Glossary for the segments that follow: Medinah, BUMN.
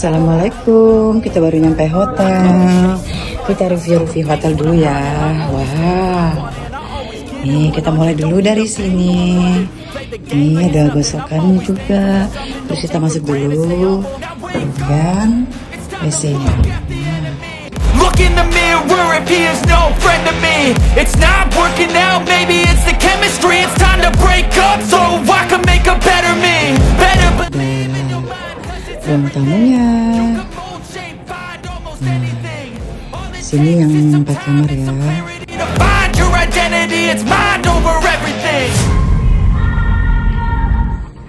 Assalamualaikum, kita baru nyampe hotel. Kita review hotel dulu ya. Wow. Nih kita mulai dulu dari sini. Ini ada gosokannya juga. Terus kita masuk dulu. Dan WC-nya. Ruang tamunya. Sini yang 4 kamar ya.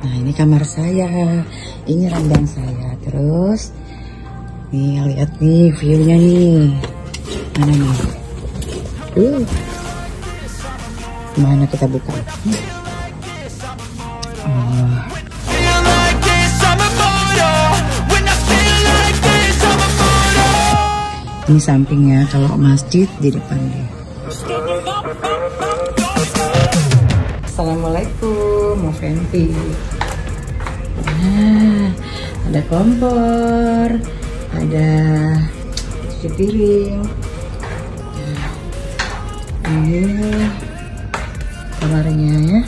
Nah ini kamar saya, ini ranjang saya. Terus nih lihat nih viewnya nih, mana nih? Mana kita buka? Ini sampingnya, kalau masjid di depan deh. Assalamualaikum, mau Fenty. Nah, ada kompor, ada cuci piring. Nah, ini kamarnya ya.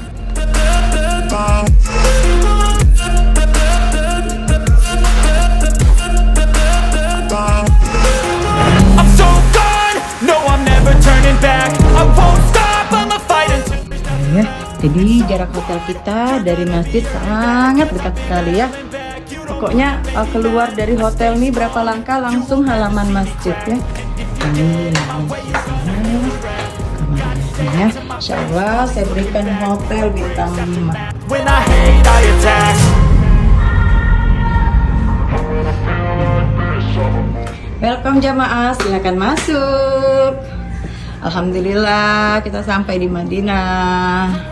Jadi jarak hotel kita dari masjid sangat dekat sekali ya. Pokoknya keluar dari hotel nih berapa langkah langsung halaman masjid ya. Ini kamarnya. Insya Allah saya berikan hotel bintang 5. Welcome jamaah, silakan masuk. Alhamdulillah kita sampai di Madinah.